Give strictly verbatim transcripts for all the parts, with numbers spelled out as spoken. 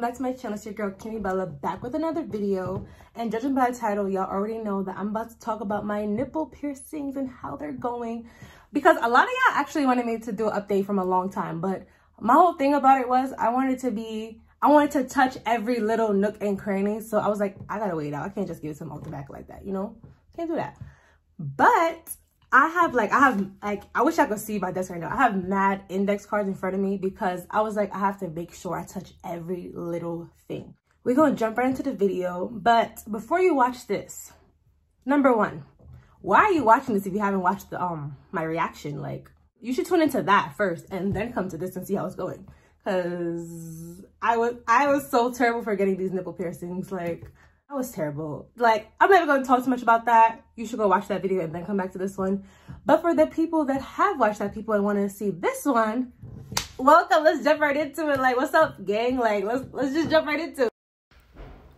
Back to my channel. It's your girl Kimmi Bella, back with another video. And judging by the title, y'all already know that I'm about to talk about my nipple piercings and how they're going, because a lot of y'all actually wanted me to do an update from a long time. But my whole thing about it was I wanted to be I wanted to touch every little nook and cranny. So I was like, I gotta wait out. I can't just give it to them off the back like that, you know, can't do that. But I have like I have like I wish I could see my desk right now. I have mad index cards in front of me because I was like, I have to make sure I touch every little thing. We're gonna jump right into the video, but before you watch this, number one, why are you watching this if you haven't watched the um my reaction? Like, you should tune into that first and then come to this and see how it's going. Cause I was I was so terrible for getting these nipple piercings, like that was terrible. Like, I'm not even gonna talk too much about that. You should go watch that video and then come back to this one. But for the people that have watched that people and want to see this one, welcome. Let's jump right into it. Like, what's up, gang? Like, let's let's just jump right into it.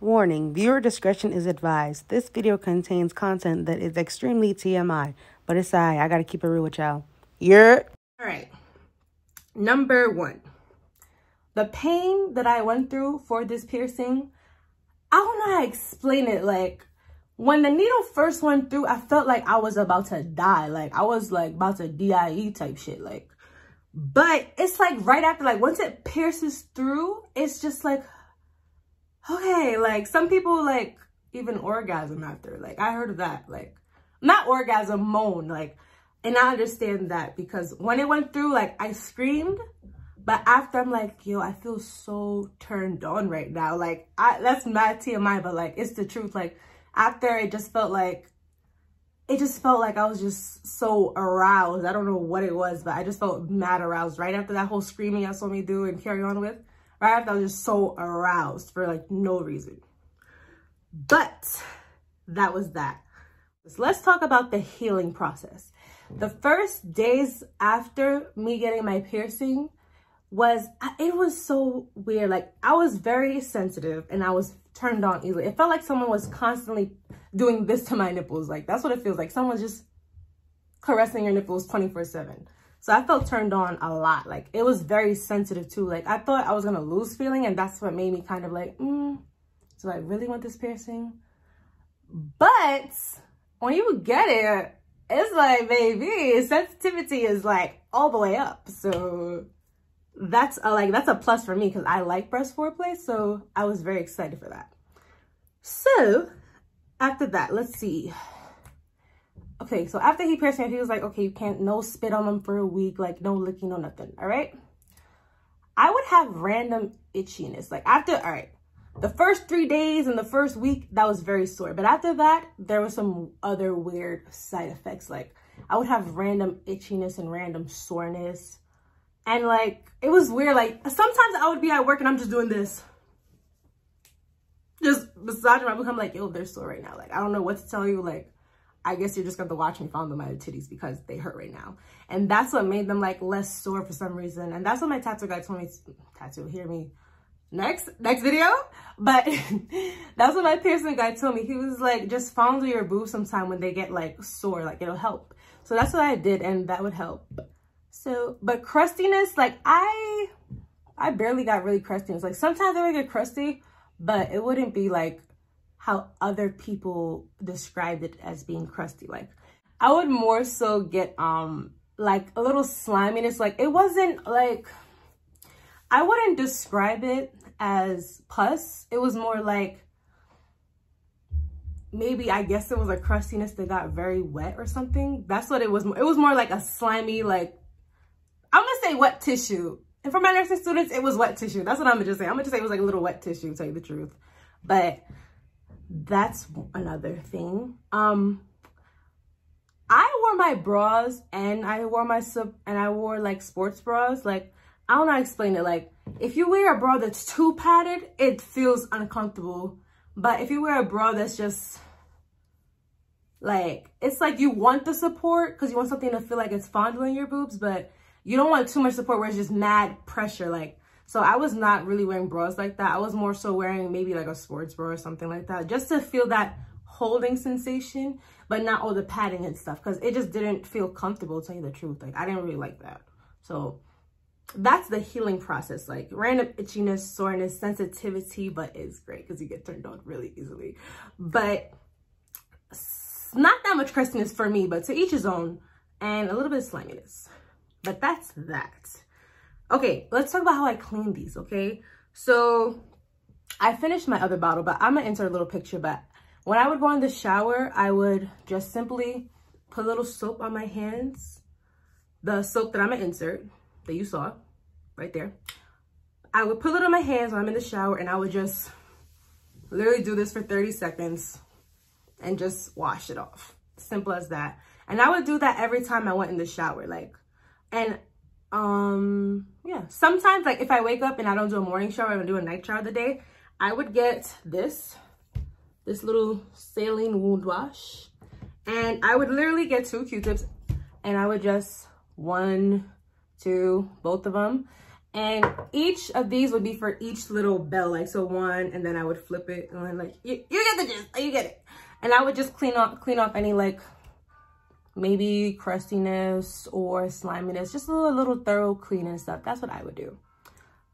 Warning, viewer discretion is advised. This video contains content that is extremely T M I, but it's I. I gotta keep it real with y'all. Yeah. All right. Number one, the pain that I went through for this piercing, I don't know how to explain it. Like, when the needle first went through, I felt like I was about to die. Like, I was like about to die type shit. Like, but it's like right after, like once it pierces through, it's just like, okay. Like, some people like even orgasm after. Like, I heard of that. Like, not orgasm, moan. Like, and I understand that, because when it went through, like, I screamed. But after, I'm like, yo, I feel so turned on right now. Like, I, that's mad T M I, but like, it's the truth. Like, after, it just felt like, it just felt like I was just so aroused. I don't know what it was, but I just felt mad aroused right after that whole screaming y'all saw me do and carry on with. Right after, I was just so aroused for like no reason. But that was that. So let's talk about the healing process. The first days after me getting my piercing, was it was so weird. Like, I was very sensitive and I was turned on easily. It felt like someone was constantly doing this to my nipples. Like, that's what it feels like. Someone's just caressing your nipples twenty-four seven. So I felt turned on a lot. Like, it was very sensitive too. Like, I thought I was gonna lose feeling, and that's what made me kind of like, mm, do I really want this piercing? But when you get it, it's like, baby, sensitivity is like all the way up. So that's a, like that's a plus for me, because I like breast foreplay, so I was very excited for that. So after that, let's see. Okay, so after he pierced me, he was like, okay, you can't no spit on them for a week, like no licking, no nothing. All right, I would have random itchiness. Like, after, all right, the first three days and the first week, that was very sore, but after that, there was some other weird side effects. Like, I would have random itchiness and random soreness. And like, it was weird. Like, sometimes I would be at work and I'm just doing this, just massaging my book. I'm like, yo, they're sore right now. Like, I don't know what to tell you. Like, I guess you're just gonna have to watch me fondle my titties because they hurt right now. And that's what made them like less sore for some reason. And that's what my tattoo guy told me. To, tattoo, hear me. Next, next video. But that's what my piercing guy told me. He was like, just fondle your boobs sometime when they get like sore. Like, it'll help. So that's what I did, and that would help. So, but crustiness, like I, I barely got really crustiness. Like, sometimes I would get crusty, but it wouldn't be like how other people described it as being crusty. Like, I would more so get um like a little sliminess. Like, it wasn't like, I wouldn't describe it as pus. It was more like, maybe I guess it was a crustiness that got very wet or something. That's what it was. It was more like a slimy, like, I'm going to say wet tissue. And for my nursing students, it was wet tissue. That's what I'm going to just say. I'm going to just say it was like a little wet tissue, to tell you the truth. But that's another thing. Um, I wore my bras and I wore my sub and I wore like sports bras. Like, I don't know how to explain it. Like, if you wear a bra that's too padded, it feels uncomfortable. But if you wear a bra that's just like, it's like you want the support because you want something to feel like it's fondling your boobs, but you don't want too much support where it's just mad pressure. Like, So I was not really wearing bras like that. I was more so wearing maybe like a sports bra or something like that, just to feel that holding sensation, but not all the padding and stuff, because it just didn't feel comfortable, to tell you the truth. Like, I didn't really like that. So that's the healing process, like random itchiness, soreness, sensitivity, but it's great because you get turned on really easily. But not that much crustiness for me, but to each his own, and a little bit of sliminess. But that's that. Okay, let's talk about how I clean these, okay? So I finished my other bottle, but I'm gonna insert a little picture. But when I would go in the shower, I would just simply put a little soap on my hands, the soap that I'm gonna insert, that you saw right there. I would put it on my hands when I'm in the shower, and I would just literally do this for thirty seconds and just wash it off. Simple as that. And I would do that every time I went in the shower. Like, and um, yeah, sometimes like if I wake up and I don't do a morning shower, I don't do a night shower of the day, I would get this, this little saline wound wash. And I would literally get two Q-tips, and I would just one, two, both of them, and each of these would be for each little bell, like so one, and then I would flip it, and then like you, you get the gist, you get it. And I would just clean off clean off any like maybe crustiness or sliminess, just a little, little thorough clean and stuff. That's what I would do,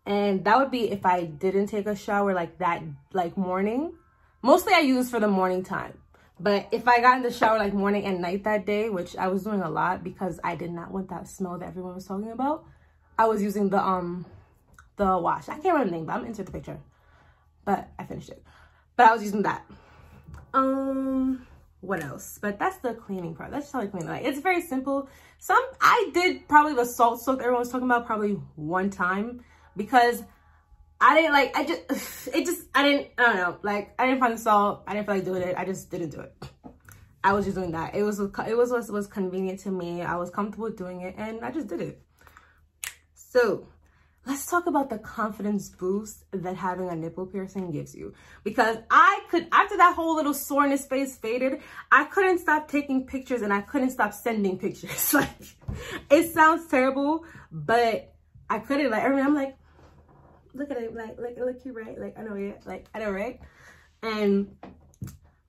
and that would be if I didn't take a shower like that, like morning. Mostly I use for the morning time. But if I got in the shower like morning and night that day, which I was doing a lot because I did not want that smell that everyone was talking about, I was using the um the wash. I can't remember the name, but I'm gonna insert the picture. But I finished it. But I was using that. Um, what else? But that's the cleaning part. That's just how I clean it. Like, it's very simple. Some I did probably the salt soak everyone was talking about probably one time, because I didn't like, I just, it just, I didn't, I don't know, like, I didn't find the salt, I didn't feel like doing it, I just didn't do it. I was just doing that. It was, it was what was convenient to me, I was comfortable doing it, and I just did it. So, let's talk about the confidence boost that having a nipple piercing gives you. Because I could, after that whole little soreness phase faded, I couldn't stop taking pictures, and I couldn't stop sending pictures. Like, it sounds terrible, but I couldn't, like, I mean, I'm like, look at it, like, like, look, you right, like, I know, yeah, like, I know, right? And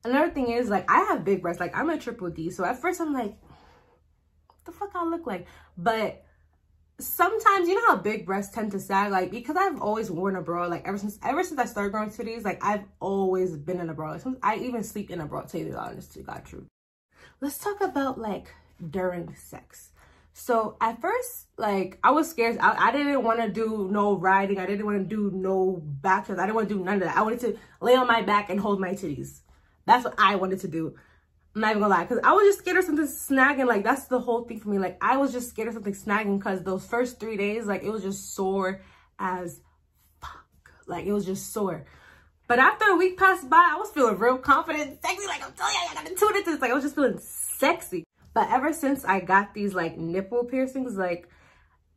another thing is, like, I have big breasts, like, I'm a triple D, so at first I'm like, what the fuck I look like? But sometimes, you know how big breasts tend to sag, like, because I've always worn a bra, like, ever since, ever since I started growing titties, like, I've always been in a bra, like, I even sleep in a bra, tell you the honest to God truth. Let's talk about, like, during sex. So at first, like, I was scared. I, I didn't want to do no riding. I didn't want to do no back shots. I didn't want to do none of that. I wanted to lay on my back and hold my titties. That's what I wanted to do. I'm not even gonna lie, because I was just scared of something snagging. Like, that's the whole thing for me. Like, I was just scared of something snagging, because those first three days, like, it was just sore as fuck. Like, it was just sore. But after a week passed by, I was feeling real confident, sexy. Like, I'm telling you, I got into this. Like, I was just feeling sexy. But ever since I got these, like, nipple piercings, like,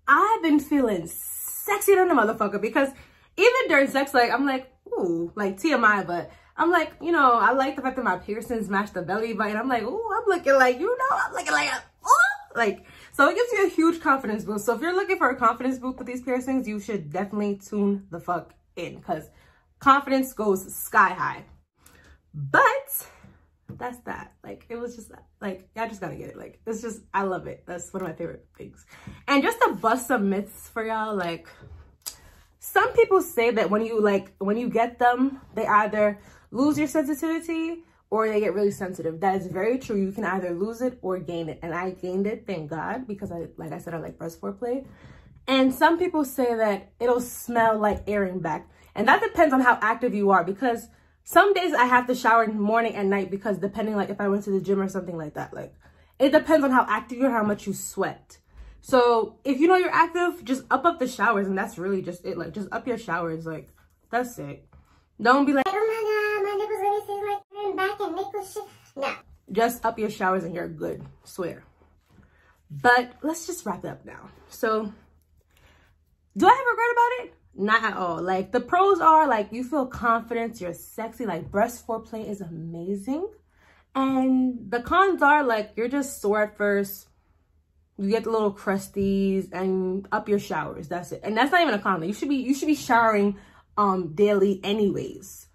I've been feeling sexy than a motherfucker. Because even during sex, like, I'm like, ooh, like, T M I, but I'm like, you know, I like the fact that my piercings match the belly button. I'm like, ooh, I'm looking like, you know, I'm looking like, ooh. Like, so it gives you a huge confidence boost. So if you're looking for a confidence boost with these piercings, you should definitely tune the fuck in. Because confidence goes sky high. But that's that. Like, it was just like, I just gotta get it. Like, it's just, I love it. That's one of my favorite things. And just to bust some myths for y'all, like, some people say that when you like when you get them, they either lose your sensitivity or they get really sensitive. That is very true. You can either lose it or gain it, and I gained it, thank God, because I, like I said, I like breast foreplay. And some people say that it'll smell like airing back, and that depends on how active you are, because some days I have to shower in the morning and night, because depending, like if I went to the gym or something like that, like it depends on how active you are, how much you sweat. So if you know you're active, just up up the showers, and that's really just it. Like, just up your showers, like that's it. Don't be like, oh my God, my nipples really feel like I'm back and nipple shit. No. Just up your showers and you're good, swear. But let's just wrap it up now. So do I have regret about it? Not at all. Like, the pros are, like, you feel confident, you're sexy, like breast foreplay is amazing. And the cons are, like, you're just sore at first, you get the little crusties, and up your showers. That's it. And that's not even a comment. You should be you should be showering um daily anyways,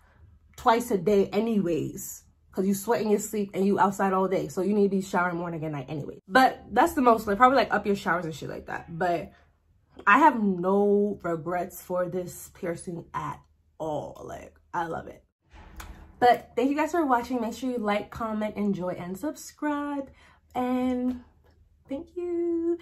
twice a day anyways, because you sweat in your sleep and you outside all day, so you need to be showering morning and night anyway. But that's the most, like, probably like up your showers and shit like that. But I have no regrets for this piercing at all. Like, I love it. But thank you guys for watching. Make sure you like, comment, enjoy, and subscribe. And thank you.